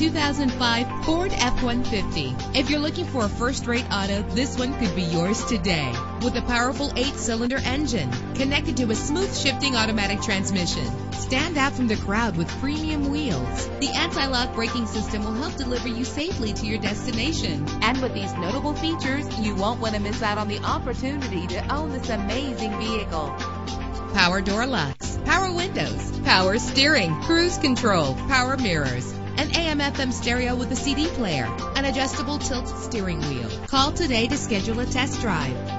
2005 Ford F-150. If you're looking for a first-rate auto, this one could be yours today. With a powerful 8-cylinder engine connected to a smooth shifting automatic transmission, stand out from the crowd with premium wheels. The anti-lock braking system will help deliver you safely to your destination. And with these notable features, you won't want to miss out on the opportunity to own this amazing vehicle. Power door locks, power windows, power steering, cruise control, power mirrors, an AM/FM stereo with a CD player, an adjustable tilt steering wheel. Call today to schedule a test drive.